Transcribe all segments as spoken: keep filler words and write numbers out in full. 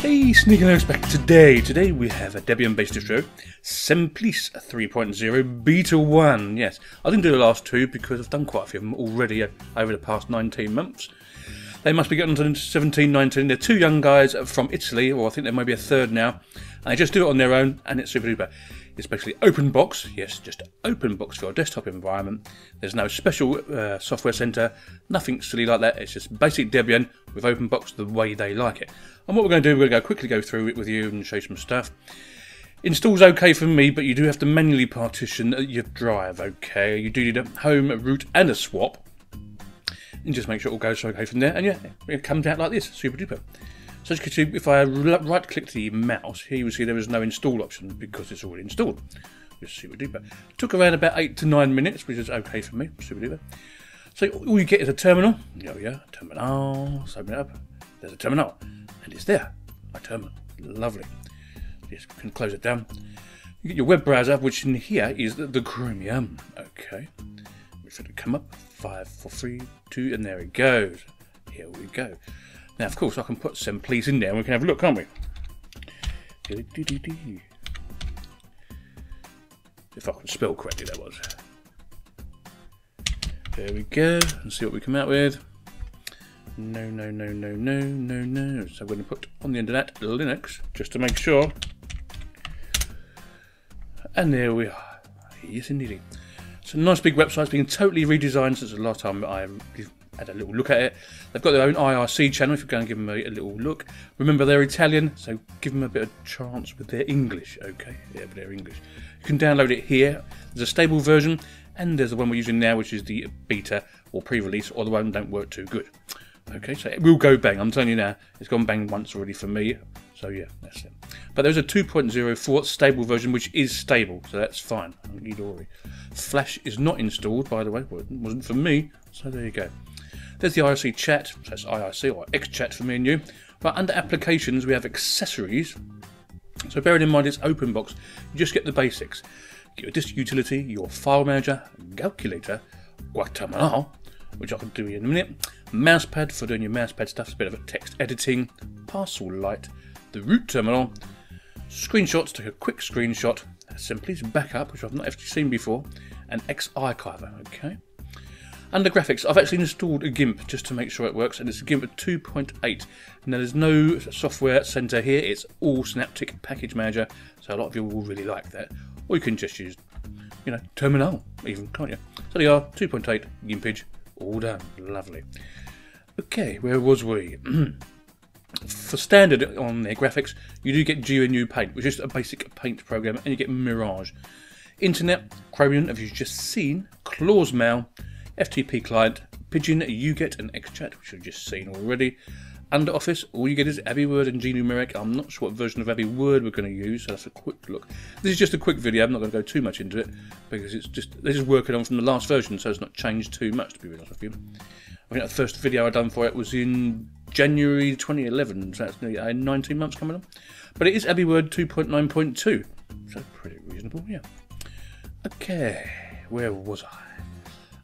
Hey, Sneaky Linux back today. Today we have a Debian-based distro, Semplice three point oh beta one. Yes, I didn't do the last two because I've done quite a few of them already over the past nineteen months. They must be getting on to seventeen, nineteen. They're two young guys from Italy, or I think there might be a third now. And they just do it on their own, and it's super duper. Especially OpenBox, yes, just OpenBox for your desktop environment. There's no special uh, software center, nothing silly like that. It's just basic Debian with OpenBox the way they like it. And what we're going to do, we're going to go quickly go through it with you and show you some stuff. Install's okay for me, but you do have to manually partition your drive, okay? You do need a home, a root, and a swap. And just make sure it all goes okay from there. And yeah, it comes out like this, super duper. So as you can see, if I right click the mouse, here you will see there is no install option because it's already installed. Just super duper. Took around about eight to nine minutes, which is okay for me, super duper. So all you get is a terminal. Oh yeah, terminal, let's open it up. There's a terminal, and it's there, my terminal, lovely. Just can close it down. You get your web browser, which in here is the Chromium, okay. We're going to come up, five, four, three, two, and there it goes, here we go. Now, of course, I can put Semplice in there and we can have a look, can't we? If I can spell correctly, that was. There we go. Let's see what we come out with. No, no, no, no, no, no, no. So we're going to put on the end of that Linux just to make sure. And there we are. Yes, indeed. So, nice big website. It's been totally redesigned since the last time I. Had a little look at it. They've got their own I R C channel if you're going to give them a, a little look. Remember, they're Italian, so give them a bit of chance with their English, okay? Yeah, with their English. You can download it here. There's a stable version, and there's the one we're using now, which is the beta or pre-release, or the one don't work too good. Okay, so it will go bang. I'm telling you now, it's gone bang once already for me. So yeah, that's it. But there's a two point oh four stable version, which is stable, so that's fine. I don't need worry. Flash is not installed, by the way. Well, it wasn't for me, so there you go. There's the I R C chat, so that's I R C or XChat for me and you. But under applications, we have accessories. So bearing in mind it's OpenBox, you just get the basics. Get your disk utility, your file manager, calculator, Guacamole, which I can do in a minute, Mousepad for doing your mousepad stuff, it's a bit of a text editing, parcel light, the root terminal, screenshots, take a quick screenshot, Semplice backup, which I've not actually seen before, and XArchiver, okay. Under graphics, I've actually installed a GIMP just to make sure it works, and it's a GIMP two point eight. Now, there's no software center here, it's all Synaptic Package Manager, so a lot of you will really like that. Or you can just use, you know, terminal, even, can't you? So they are two point eight, GIMPage, all done, lovely. Okay, where was we? For standard on their graphics, you do get G N U Paint, which is a basic paint program, and you get Mirage. Internet, Chromium, have you just seen, Clawsmail, F T P client, Pidgin, Uget, and XChat, which you've just seen already. Under Office, all you get is AbiWord and Gnumeric. I'm not sure what version of AbiWord we're going to use, so that's a quick look. This is just a quick video. I'm not going to go too much into it because it's just this is working on from the last version, so it's not changed too much, to be honest with you. I think the first video I done for it was in January twenty eleven, so that's nearly nineteen months coming on. But it is AbiWord two point nine point two, so pretty reasonable, yeah. Okay, where was I?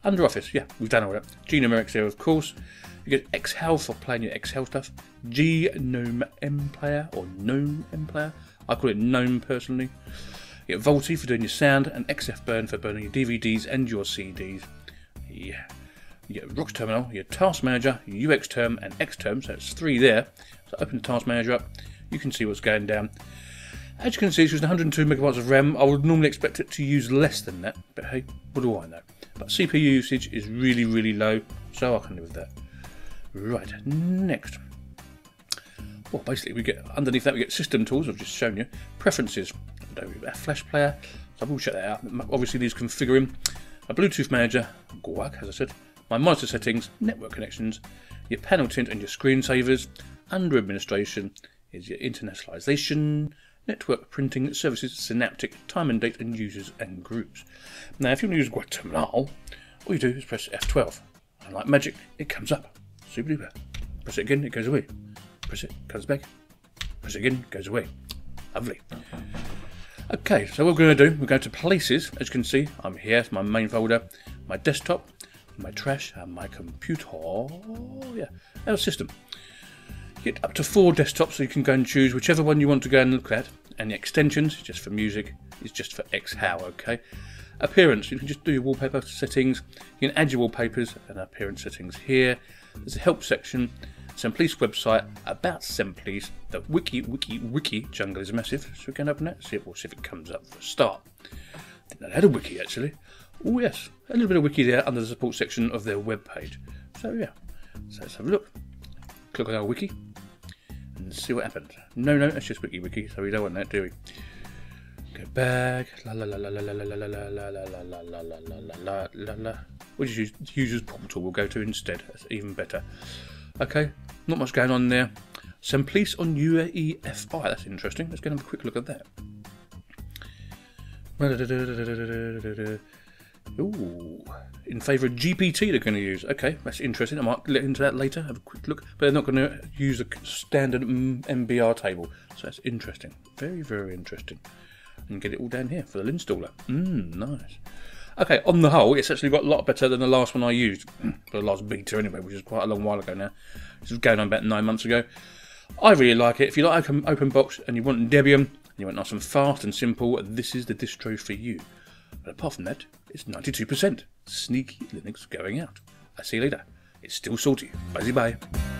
Under Office, yeah, we've done all that. Gnomeric's there, of course. You get Xhel for playing your Xhel stuff. GNOME MPlayer or GNOME MPlayer. I call it GNOME personally. You get Volty for doing your sound and Xfburn for burning your D V Ds and your C Ds. Yeah. You get Rox Terminal, your Task Manager, your U X Term and X Term, so it's three there. So open the Task Manager up. You can see what's going down. As you can see, it's just one hundred two megabytes of RAM. I would normally expect it to use less than that, but hey, what do I know? But C P U usage is really, really low, so I can live with that. Right, next. Well, basically, we get underneath that we get system tools. I've just shown you preferences. Don't worry about Flash Player. So I will check that out. Obviously, these configuring a Bluetooth manager, Guac, as I said. My monitor settings, network connections, your panel tint, and your screensavers. Under administration is your internationalization. Network printing services, synaptic, time and date, and users and groups. Now, if you want to use Guatemala, all you do is press F twelve. And like magic, it comes up. Super duper. Press it again, it goes away. Press it, comes back. Press it again, goes away. Lovely. Okay, so what we're going to do, we're going to places. As you can see, I'm here, it's my main folder, my desktop, my trash, and my computer. Yeah, our system. get up to four desktops, so you can go and choose whichever one you want to go and look at. And the extensions, just for music, is just for X H O W, okay? Appearance, you can just do your wallpaper settings, you can add your wallpapers and appearance settings here. There's a help section, Semplice website, about Semplice, the wiki, wiki, wiki jungle is massive, so we can open it, see if, we'll see if it comes up for a start. I think they had a wiki actually. Oh yes, a little bit of wiki there under the support section of their web page. So yeah, so let's have a look. Click on our wiki and see what happens. No, no, that's just wiki wiki, so we don't want that, do we? Go back, la la la la la la la la la la la la la la la la. We'll just use users portal we'll go to instead, that's even better. Okay, not much going on there. Semplice on U E F I, that's interesting, let's go and have a quick look at that. Ooh, in favour of G P T they're going to use. Okay, that's interesting, I might look into that later, have a quick look. But they're not going to use a standard M B R table, so that's interesting. Very, very interesting. And get it all down here for the installer. Mmm, nice. Okay, on the whole, it's actually got a lot better than the last one I used. The last beta anyway, which is quite a long while ago now. This was going on about nine months ago. I really like it. If you like OpenBox and you want Debian, and you want nice and fast and simple, this is the distro for you. But apart from that, it's ninety-two percent. Sneaky Linux going out. I see you later. It's still salty. Bye-bye.